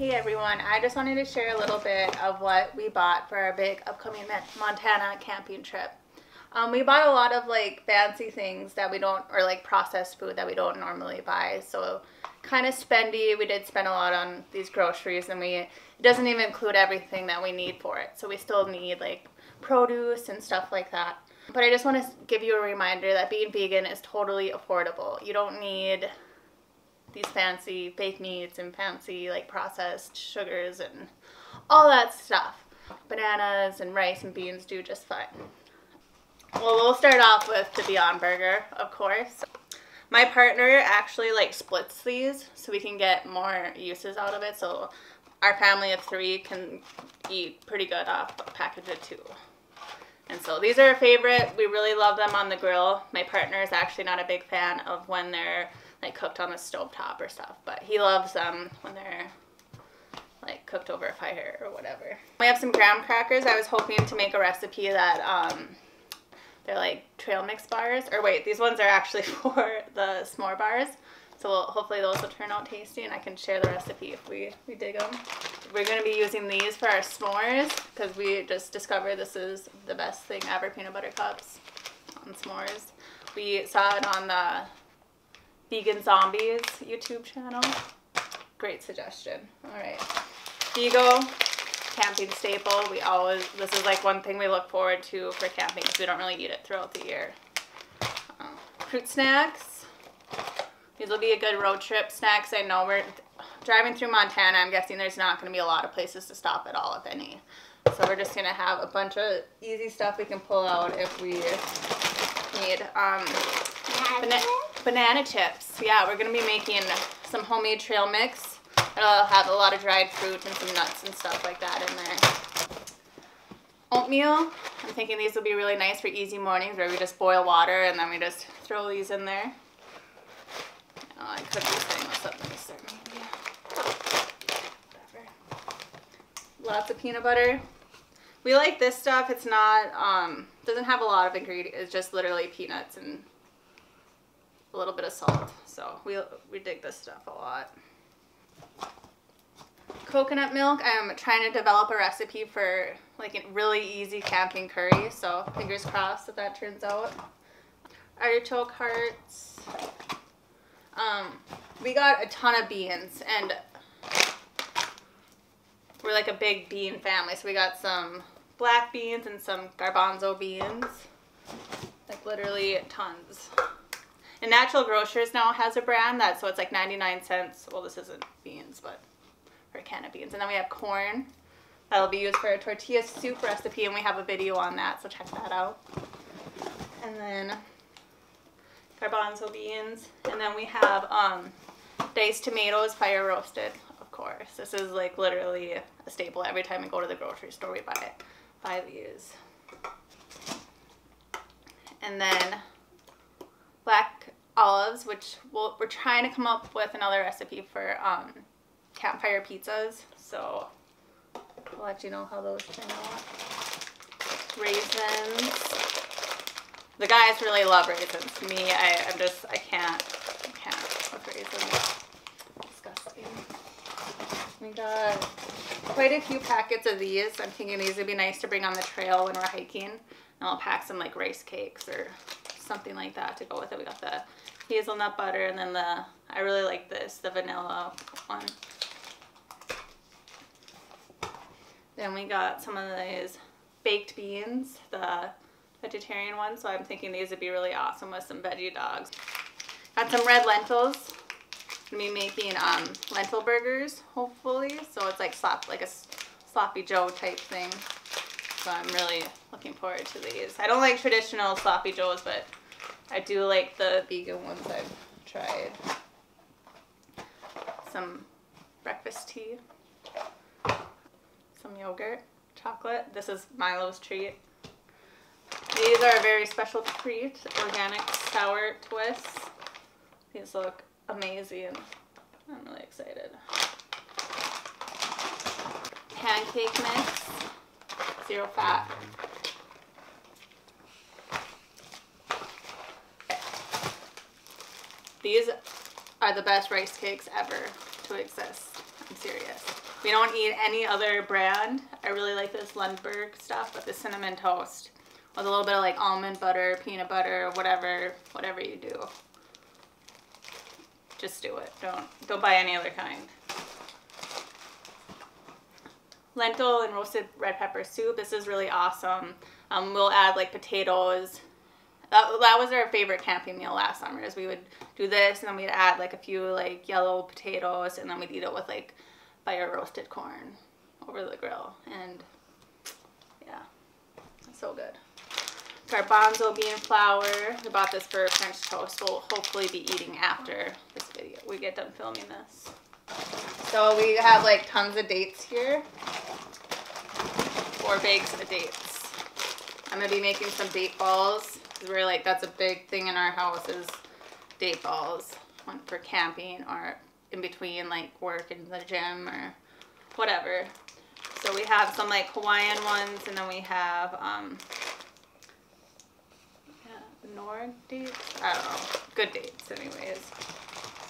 Hey everyone, I just wanted to share a little bit of what we bought for our big upcoming Montana camping trip. We bought a lot of like fancy things that we don't, or like processed food that we don't normally buy, so kind of spendy. We did spend a lot on these groceries, and it doesn't even include everything that we need for it, so we still need like produce and stuff like that. But I just want to give you a reminder that being vegan is totally affordable. You don't need these fancy fake meats and fancy like processed sugars and all that stuff. Bananas and rice and beans do just fine. Well, we'll start off with the Beyond Burger, of course. My partner actually like splits these so we can get more uses out of it, so our family of three can eat pretty good off a package of two. And so these are a favorite. We really love them on the grill. My partner is actually not a big fan of when they're like cooked on the stovetop or stuff, but he loves them when they're like cooked over a fire or whatever. We have some graham crackers. I was hoping to make a recipe that they're like trail mix bars, or wait, these ones are actually for the s'more bars. So hopefully those will turn out tasty, and I can share the recipe if we dig them. We're gonna be using these for our s'mores because we just discovered this is the best thing ever, peanut butter cups on s'mores. We saw it on the Vegan Zombies YouTube channel. Great suggestion. All right, Vigo, camping staple. We always, this is like one thing we look forward to for camping because we don't really eat it throughout the year. Fruit snacks. These will be a good road trip snacks. I know we're driving through Montana. I'm guessing there's not gonna be a lot of places to stop at all, if any. So we're just gonna have a bunch of easy stuff we can pull out if we need. Banana chips. Yeah, we're gonna be making some homemade trail mix. It'll have a lot of dried fruit and some nuts and stuff like that in there. Oatmeal. I'm thinking these will be really nice for easy mornings where we just boil water and then we just throw these in there. Oh, I could be setting this up nicer, maybe. Whatever. Lots of peanut butter. We like this stuff. It's not, doesn't have a lot of ingredients. It's just literally peanuts and a little bit of salt, so we dig this stuff a lot. Coconut milk. I'm trying to develop a recipe for like a really easy camping curry, so fingers crossed that that turns out. Artichoke hearts. We got a ton of beans, and we're like a big bean family, so we got some black beans and some garbanzo beans, like literally tons. And Natural Grocers now has a brand so it's like 99 cents. Well, this isn't beans, but for a can of beans. And then we have corn. That'll be used for a tortilla soup recipe, and we have a video on that, so check that out. And then garbanzo beans. And then we have diced tomatoes, fire roasted, of course. This is like literally a staple. Every time we go to the grocery store, we buy these. And then black olives, which we're trying to come up with another recipe for campfire pizzas, so I'll let you know how those turn out. Raisins. The guys really love raisins. Me, I can't with raisins. Disgusting. We got quite a few packets of these. I'm thinking these would be nice to bring on the trail when we're hiking, and I'll pack some like rice cakes or something like that to go with it. We got the hazelnut butter, and then I really like this, the vanilla one. Then we got some of these baked beans, the vegetarian one, so I'm thinking these would be really awesome with some veggie dogs. Got some red lentils. I'm gonna be making lentil burgers, hopefully, so it's like like a sloppy Joe type thing, so I'm really looking forward to these. I don't like traditional sloppy Joes, but I do like the vegan ones I've tried. Some breakfast tea, some yogurt, chocolate. This is Milo's treat. These are a very special treat, organic sour twists. These look amazing. I'm really excited. Pancake mix, zero fat. These are the best rice cakes ever to exist. I'm serious. We don't eat any other brand. I really like this Lundberg stuff, but the cinnamon toast with a little bit of like almond butter, peanut butter, whatever you do. Just do it. Don't buy any other kind. Lentil and roasted red pepper soup. This is really awesome. We'll add like potatoes. That was our favorite camping meal last summer, is we would do this and then we'd add like a few like yellow potatoes and then we'd eat it with like fire roasted corn over the grill. And yeah, it's so good. Garbanzo bean flour. I bought this for French toast. We'll hopefully be eating after this video. We get done filming this. So we have like tons of dates here. 4 bags of dates. I'm gonna be making some date balls. We're like, that's a big thing in our house is date balls. One for camping or in between like work and the gym or whatever. So we have some like Hawaiian ones, and then we have Nord dates? I don't know. Good dates anyways.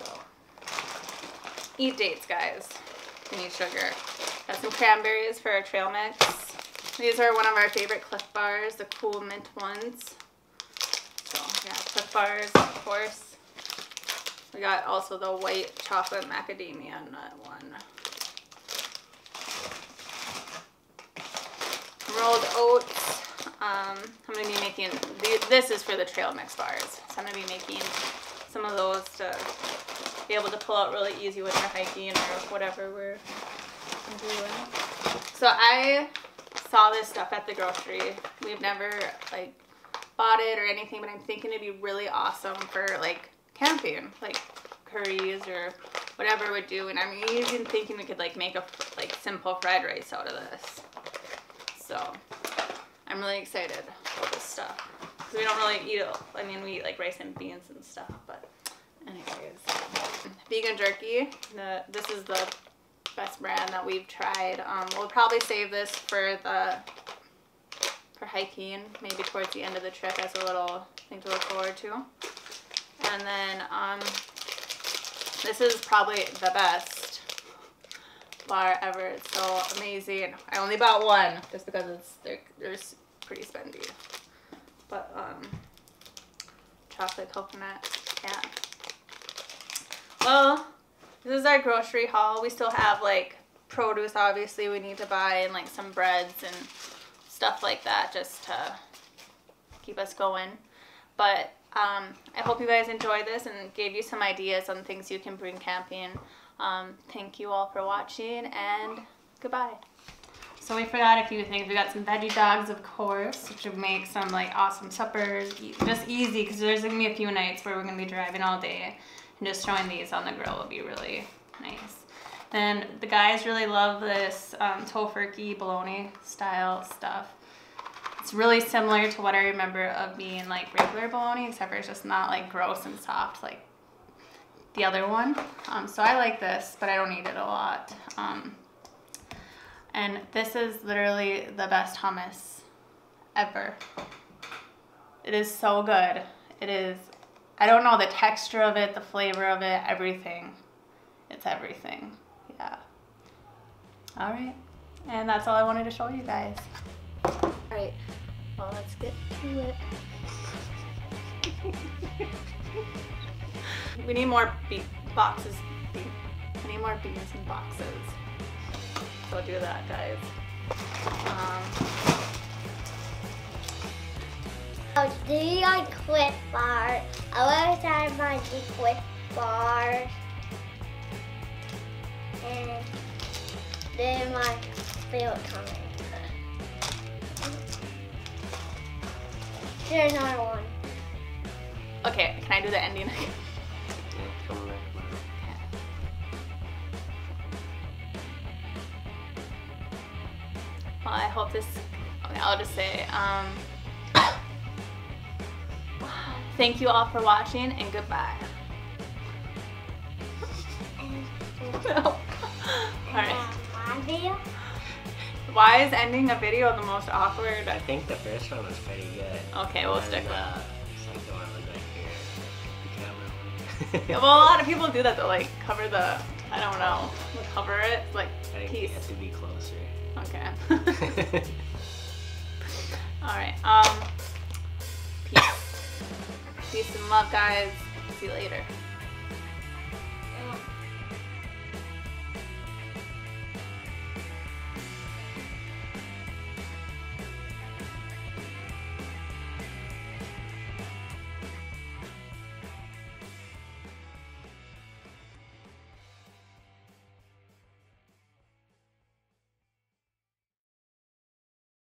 So eat dates, guys. You need sugar. Got some cranberries for our trail mix. These are one of our favorite Cliff bars, the cool mint ones. So yeah, Cliff bars, of course. We got also the white chocolate macadamia nut one. Rolled oats. I'm going to be making, this is for the trail mix bars, so I'm going to be making some of those to be able to pull out really easy when we're hiking or whatever we're doing. So I saw this stuff at the grocery. We've never like bought it or anything, but I'm thinking it'd be really awesome for like camping, like curries or whatever we do. And I'm even thinking we could like make a like simple fried rice out of this. So I'm really excited for this stuff. We don't really eat it. I mean, we eat like rice and beans and stuff, but anyways. Vegan jerky. This is the best brand that we've tried. We'll probably save this for hiking, maybe towards the end of the trip as a little thing to look forward to. And then this is probably the best bar ever. It's so amazing. I only bought one just because they're pretty spendy, but chocolate coconut, yeah. Well, this is our grocery haul. We still have like produce, obviously we need to buy, and like some breads and stuff like that just to keep us going. But I hope you guys enjoyed this and gave you some ideas on things you can bring camping. Thank you all for watching, and goodbye. So we forgot a few things. We got some veggie dogs, of course, which would make some like awesome suppers, just easy, because there's gonna be a few nights where we're gonna be driving all day, and just throwing these on the grill would be really nice. Then the guys really love this Tofurky bologna style stuff. It's really similar to what I remember of being like regular bologna, except for it's just not like gross and soft like the other one. So I like this, but I don't eat it a lot. And this is literally the best hummus ever. It is so good. It is, I don't know, the texture of it, the flavor of it, everything. It's everything. Yeah. All right. And that's all I wanted to show you guys. All right. Well, let's get to it. We need more boxes. We need more beans in boxes. So do that, guys. Oh, do you like Cliff bars? I love time I do Cliff bars. And they're my favorite kind. Here's another one. Okay, can I do the ending again? Well, I hope this, okay, I'll just say, thank you all for watching, and goodbye. No. Alright. Why is ending a video the most awkward? I think the first one was pretty good. Okay, we'll stick with that. Well, a lot of people do that. They'll like cover the I don't know. We'll cover it. Like, I think it has to be closer. Okay. All right. Peace and love, guys. See you later.